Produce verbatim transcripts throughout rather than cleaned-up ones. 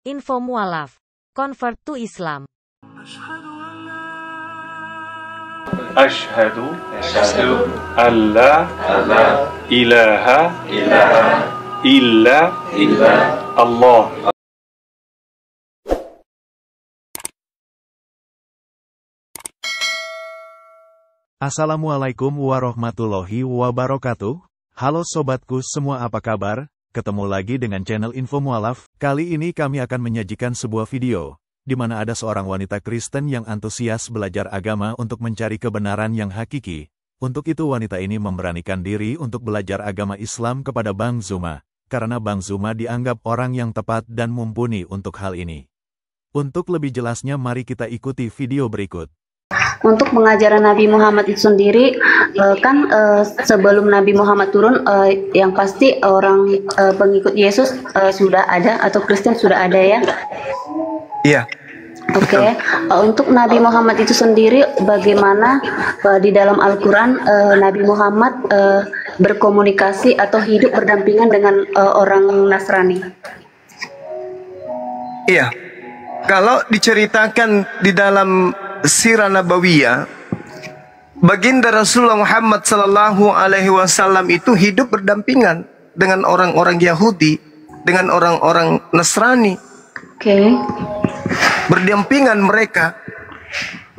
Info Mualaf, Convert to Islam. Ashhadu an la ilaha illa Allah. Assalamualaikum warahmatullahi wabarakatuh. Halo sobatku semua, apa kabar? Ketemu lagi dengan channel Info Mualaf. Kali ini kami akan menyajikan sebuah video di mana ada seorang wanita Kristen yang antusias belajar agama untuk mencari kebenaran yang hakiki. Untuk itu wanita ini memberanikan diri untuk belajar agama Islam kepada Bang Zuma, karena Bang Zuma dianggap orang yang tepat dan mumpuni untuk hal ini. Untuk lebih jelasnya mari kita ikuti video berikut. Untuk pengajaran Nabi Muhammad itu sendiri, kan sebelum Nabi Muhammad turun, yang pasti orang pengikut Yesus sudah ada, atau Kristen sudah ada ya? Iya. Oke, okay. Untuk Nabi Muhammad itu sendiri, bagaimana di dalam Al-Qur'an Nabi Muhammad berkomunikasi atau hidup berdampingan dengan orang Nasrani? Iya, kalau diceritakan di dalam Sirah Nabawiyah, baginda Rasulullah Muhammad Sallallahu Alaihi Wasallam itu hidup berdampingan dengan orang-orang Yahudi, dengan orang-orang Nasrani. Oke. Okay. Berdampingan mereka,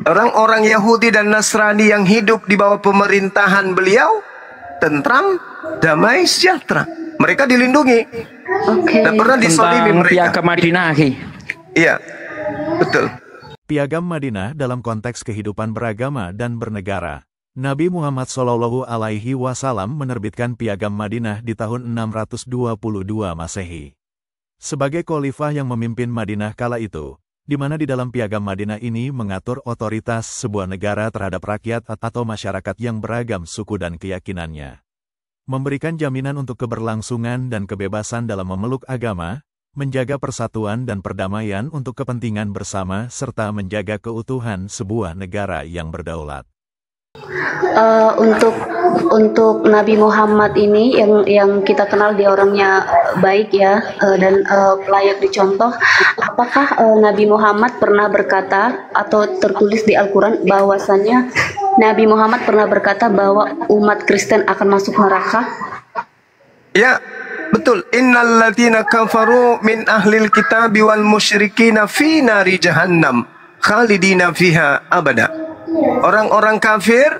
orang-orang Yahudi dan Nasrani yang hidup di bawah pemerintahan beliau, tentram, damai, sejahtera. Mereka dilindungi. Oke. Okay. Tidak pernah disolimi mereka. Piagam Madinah. Iya, betul. Piagam Madinah dalam konteks kehidupan beragama dan bernegara. Nabi Muhammad Shallallahu Alaihi Wasallam menerbitkan Piagam Madinah di tahun enam ratus dua puluh dua Masehi. Sebagai khalifah yang memimpin Madinah kala itu, di mana di dalam Piagam Madinah ini mengatur otoritas sebuah negara terhadap rakyat atau masyarakat yang beragam suku dan keyakinannya. Memberikan jaminan untuk keberlangsungan dan kebebasan dalam memeluk agama, menjaga persatuan dan perdamaian untuk kepentingan bersama, serta menjaga keutuhan sebuah negara yang berdaulat. Uh, untuk untuk Nabi Muhammad ini yang yang kita kenal dia orangnya baik ya, uh, dan uh, layak dicontoh. Apakah uh, Nabi Muhammad pernah berkata atau tertulis di Al-Qur'an bahwasannya Nabi Muhammad pernah berkata bahwa umat Kristen akan masuk neraka? Ya. Betul, innalladzina kafaru min ahlil kitabi wal musyrikina fi nari jahannam khalidina fiha abada. Orang-orang kafir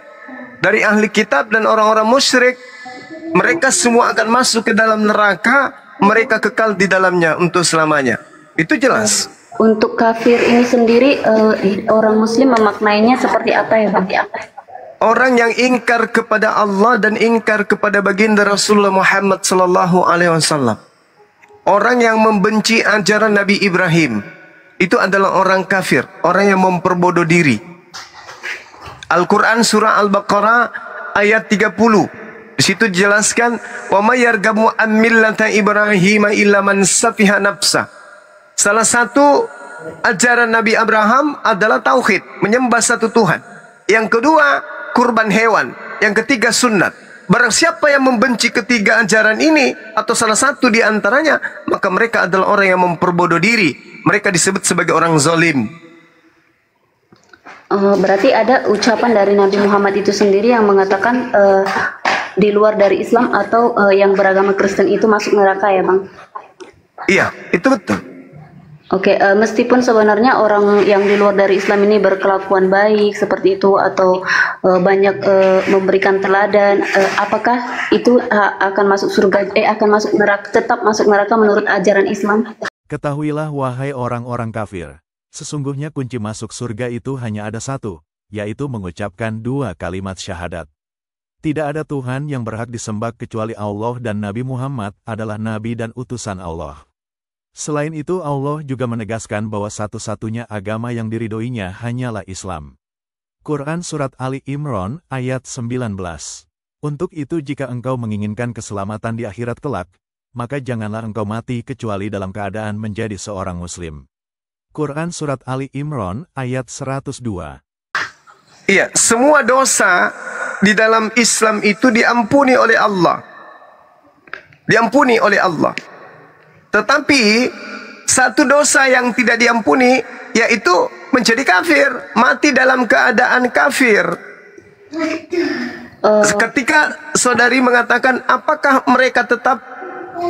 dari ahli kitab dan orang-orang musyrik, mereka semua akan masuk ke dalam neraka, mereka kekal di dalamnya untuk selamanya. Itu jelas. Untuk kafir ini sendiri uh, orang muslim memaknainya seperti apa ya, Bang? Orang yang ingkar kepada Allah dan ingkar kepada baginda Rasulullah Muhammad Sallallahu Alaihi Wasallam. Orang yang membenci ajaran Nabi Ibrahim, itu adalah orang kafir, orang yang memperbodoh diri. Al-Quran surah Al-Baqarah ayat tiga puluh. Di situ dijelaskan, wa may yargabu an millata Ibrahim illa man safiha nafsa. Salah satu ajaran Nabi Abraham adalah tauhid, menyembah satu Tuhan. Yang kedua, kurban hewan. Yang ketiga, sunat. Barang siapa yang membenci ketiga ajaran ini atau salah satu di antaranya, maka mereka adalah orang yang memperbodoh diri. Mereka disebut sebagai orang zalim. uh, Berarti ada ucapan dari Nabi Muhammad itu sendiri yang mengatakan uh, di luar dari Islam atau uh, yang beragama Kristen itu masuk neraka ya, Bang? Iya, itu betul. Oke, okay, uh, meskipun sebenarnya orang yang di luar dari Islam ini berkelakuan baik seperti itu atau uh, banyak uh, memberikan teladan, uh, apakah itu uh, akan masuk surga? Eh, akan masuk neraka? Tetap masuk neraka menurut ajaran Islam? Ketahuilah wahai orang-orang kafir, sesungguhnya kunci masuk surga itu hanya ada satu, yaitu mengucapkan dua kalimat syahadat. Tidak ada Tuhan yang berhak disembah kecuali Allah, dan Nabi Muhammad adalah Nabi dan utusan Allah. Selain itu, Allah juga menegaskan bahwa satu-satunya agama yang diridoinya hanyalah Islam. Quran Surat Ali Imran ayat sembilan belas. Untuk itu jika engkau menginginkan keselamatan di akhirat kelak, maka janganlah engkau mati kecuali dalam keadaan menjadi seorang muslim. Quran Surat Ali Imran ayat seratus dua. Iya, semua dosa di dalam Islam itu diampuni oleh Allah. Diampuni oleh Allah. Tetapi Satu dosa yang tidak diampuni yaitu menjadi kafir, mati dalam keadaan kafir. Uh. Ketika saudari mengatakan, apakah mereka tetap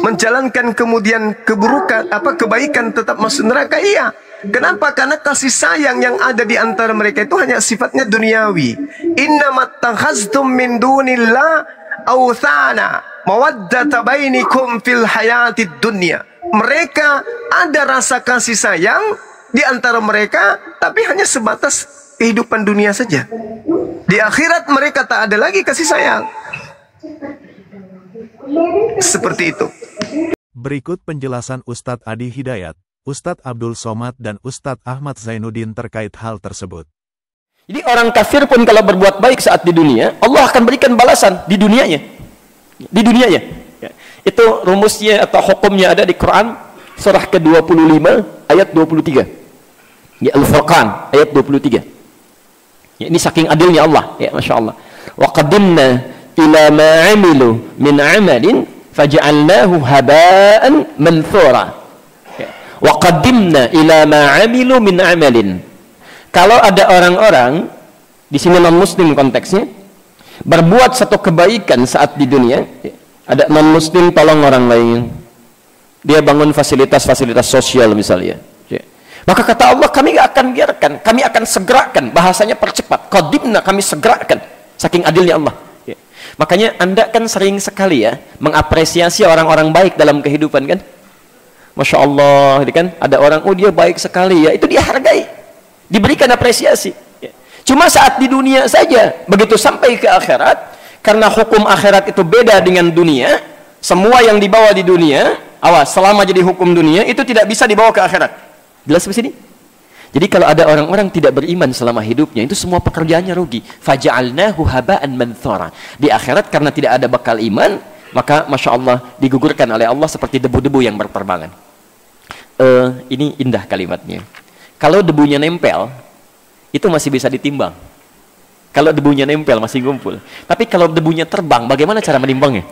menjalankan kemudian keburukan, apa kebaikan tetap masuk neraka? Iya. Kenapa? Karena kasih sayang yang ada di antara mereka itu hanya sifatnya duniawi. Innamattakhaztum min dunillah awthana mawaddata bainikum fil hayatid dunya. Mereka ada rasa kasih sayang di antara mereka, tapi hanya sebatas kehidupan dunia saja. Di akhirat mereka tak ada lagi kasih sayang. Seperti itu. Berikut penjelasan Ustadz Adi Hidayat, Ustadz Abdul Somad dan Ustadz Ahmad Zainuddin terkait hal tersebut. Jadi orang kafir pun kalau berbuat baik saat di dunia, Allah akan berikan balasan di dunianya. Di dunianya. Itu rumusnya atau hukumnya ada di Quran surah ke dua puluh lima ayat dua puluh tiga. Ya, Al-Furqan ayat dua puluh tiga. Ya, ini saking adilnya Allah, ya Masya Allah. Wa qadimna ila ma 'amilu min 'amalin faj'alnahu haba'an manthura. Wa qaddimna ila ma 'amilu min amalin. Kalau ada orang-orang di sini non-muslim konteksnya berbuat satu kebaikan saat di dunia, ada non-muslim tolong orang lain, dia bangun fasilitas-fasilitas sosial misalnya, maka kata Allah, kami gak akan biarkan, kami akan segerakan, bahasanya percepat, qaddimna, kami segerakan, saking adilnya Allah. Makanya Anda kan sering sekali ya mengapresiasi orang-orang baik dalam kehidupan kan. Masya Allah, kan? Ada orang, oh dia baik sekali ya, itu dihargai, diberikan apresiasi. Cuma saat di dunia saja, begitu sampai ke akhirat, karena hukum akhirat itu beda dengan dunia, semua yang dibawa di dunia, awas, selama jadi hukum dunia, itu tidak bisa dibawa ke akhirat. Jelas di sini? Jadi kalau ada orang-orang tidak beriman selama hidupnya, itu semua pekerjaannya rugi. Faja'alnahu haba'an manthura. Di akhirat karena tidak ada bekal iman, maka Masya Allah digugurkan oleh Allah seperti debu-debu yang berterbangan. Uh, ini indah kalimatnya. Kalau debunya nempel, itu masih bisa ditimbang. Kalau debunya nempel masih ngumpul. Tapi kalau debunya terbang, bagaimana cara menimbangnya?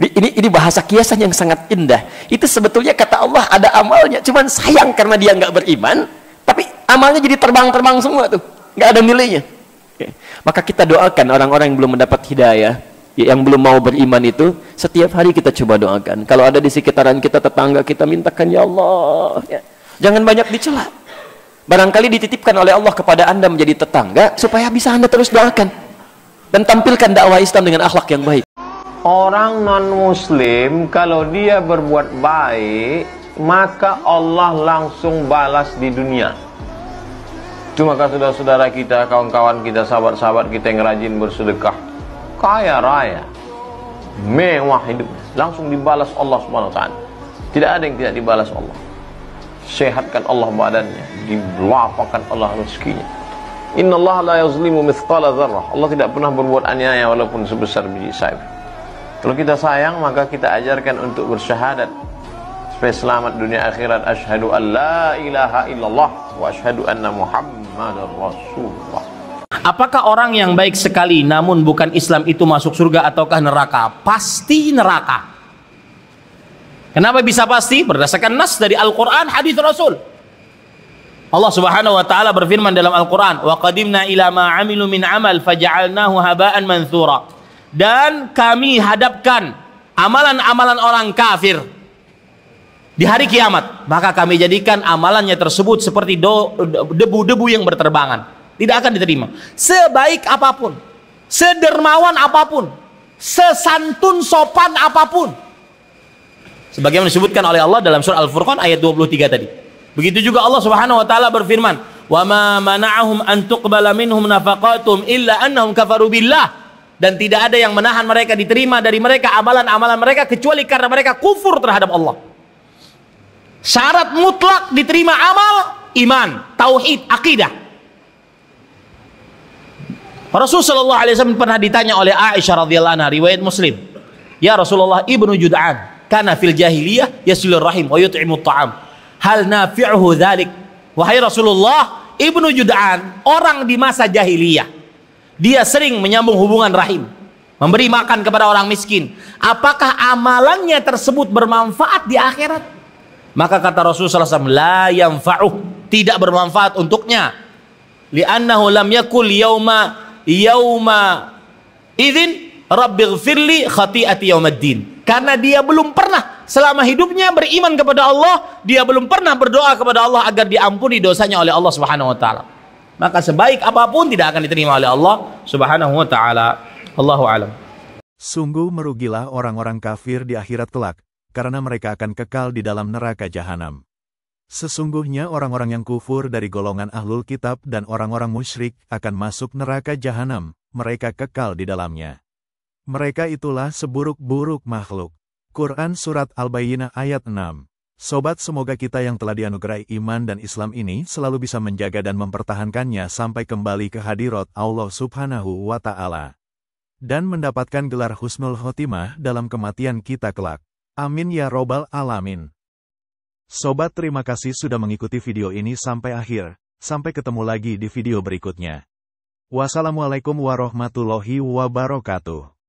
Ini, ini bahasa kiasan yang sangat indah. Itu sebetulnya kata Allah ada amalnya. Cuman sayang karena dia nggak beriman, tapi amalnya jadi terbang-terbang semua tuh. Nggak ada nilainya. Maka kita doakan orang-orang yang belum mendapat hidayah, yang belum mau beriman itu, setiap hari kita coba doakan. Kalau ada di sekitaran kita, tetangga kita, mintakan ya Allah, ya. Jangan banyak dicela. Barangkali dititipkan oleh Allah kepada Anda menjadi tetangga supaya bisa Anda terus doakan dan tampilkan dakwah Islam dengan akhlak yang baik. Orang non-muslim kalau dia berbuat baik, maka Allah langsung balas di dunia. Cuma kalau saudara-saudara kita, kawan-kawan kita, sahabat-sahabat kita yang rajin bersedekah, kaya raya, mewah hidupnya, langsung dibalas Allah subhanahu wa taala. Tidak ada yang tidak dibalas Allah. Sehatkan Allah badannya, dilapangkan Allah rezekinya. Innallaha la yuzlimu mithqala dzarrah. Allah tidak pernah berbuat aniaya walaupun sebesar biji sawi. Kalau kita sayang, maka kita ajarkan untuk bersyahadat supaya selamat dunia akhirat. Asyhadu an la ilaha illallah wa asyhadu anna Muhammadar Rasulullah. Apakah orang yang baik sekali namun bukan Islam itu masuk surga ataukah neraka? Pasti neraka. Kenapa bisa pasti? Berdasarkan nas dari Al-Qur'an, hadis Rasul. Allah Subhanahu wa taala berfirman dalam Al-Qur'an, "Wa qadimna ila ma 'amilu min 'amal faj'alnahu haba'an manthura." Dan kami hadapkan amalan-amalan orang kafir di hari kiamat, maka kami jadikan amalannya tersebut seperti debu-debu yang berterbangan. Tidak akan diterima. Sebaik apapun, sedermawan apapun, sesantun sopan apapun. Sebagaimana disebutkan oleh Allah dalam surah Al-Furqan ayat dua puluh tiga tadi. Begitu juga Allah Subhanahu wa taala berfirman, "Wa ma mana'ahum an tuqbala minhum nafaqatuhum illa annahum kafaru billah." Dan tidak ada yang menahan mereka diterima dari mereka amalan-amalan mereka kecuali karena mereka kufur terhadap Allah. Syarat mutlak diterima amal, iman, tauhid, akidah. Rasulullah shallallahu alaihi wasallam pernah ditanya oleh Aisyah radhiyallahu anha, riwayat Muslim, "Ya Rasulullah, Ibnu Jud'an kana fil jahiliyah yasilur rahim wa yut'imut ta'am, hal nafi'uhu dzalik?" Wahai Rasulullah, Ibnu Jud'an orang di masa jahiliyah, dia sering menyambung hubungan rahim, memberi makan kepada orang miskin. Apakah amalannya tersebut bermanfaat di akhirat? Maka kata Rasulullah shallallahu alaihi wasallam, la yanfa'uh, tidak bermanfaat untuknya. Li'annahu lam yakul yauma yauma idzin rabbighfirli khati'ati yaumiddin. Karena dia belum pernah selama hidupnya beriman kepada Allah, dia belum pernah berdoa kepada Allah agar diampuni dosanya oleh Allah Subhanahu wa taala. Maka sebaik apapun tidak akan diterima oleh Allah Subhanahu wa taala. Allahu a'lam. Sungguh merugilah orang-orang kafir di akhirat kelak, karena mereka akan kekal di dalam neraka jahanam. Sesungguhnya orang-orang yang kufur dari golongan ahlul kitab dan orang-orang musyrik akan masuk neraka jahanam, mereka kekal di dalamnya. Mereka itulah seburuk-buruk makhluk. Quran Surat Al-Bayyinah ayat enam. Sobat, semoga kita yang telah dianugerahi iman dan Islam ini selalu bisa menjaga dan mempertahankannya sampai kembali ke hadirat Allah Subhanahu wa ta'ala. Dan mendapatkan gelar husnul khotimah dalam kematian kita kelak. Amin ya robbal alamin. Sobat, terima kasih sudah mengikuti video ini sampai akhir. Sampai ketemu lagi di video berikutnya. Wassalamualaikum warahmatullahi wabarakatuh.